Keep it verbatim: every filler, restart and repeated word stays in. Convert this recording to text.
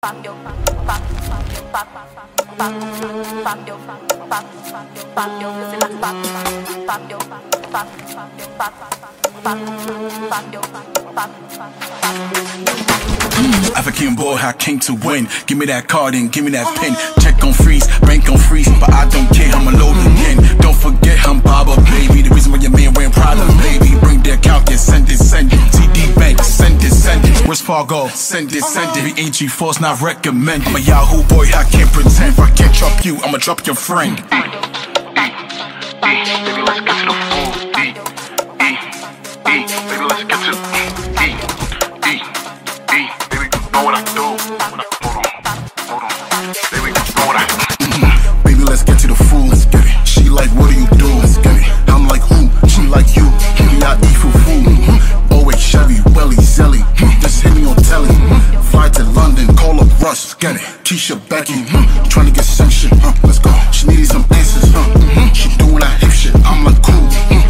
Fuck your fuck fuck fuck fuck fuck fuck your fuck fuck fuck your fuck fuck fuck your fuck fuck fuck fuck fuck your fuck fuck African boy, I came to win. Give me that card and give me that pen. Check on freeze, bank on freeze, but I don't care. I'm a load again. Don't forget I'm Baba, baby. The reason why your man wearing Prada, baby. Bring that count, get send it, send it. T D Bank, send it, send it. Where's Fargo? Send it, send it. The A G force not recommended. I'm a Yahoo boy, I can't pretend. If I can't drop you, I'ma drop your friend. Baby, let's get to the food. She like, what do you do? I'm like, who? She like you. We not eat for food. Always Chevy, Welly, Zelly. Just hit me on telly. Fly to London, call up Russ. Get it. Keisha, Becky. Trying to get some shit. Let's go. She needed some answers. She doing that hip shit. I'm like, cool.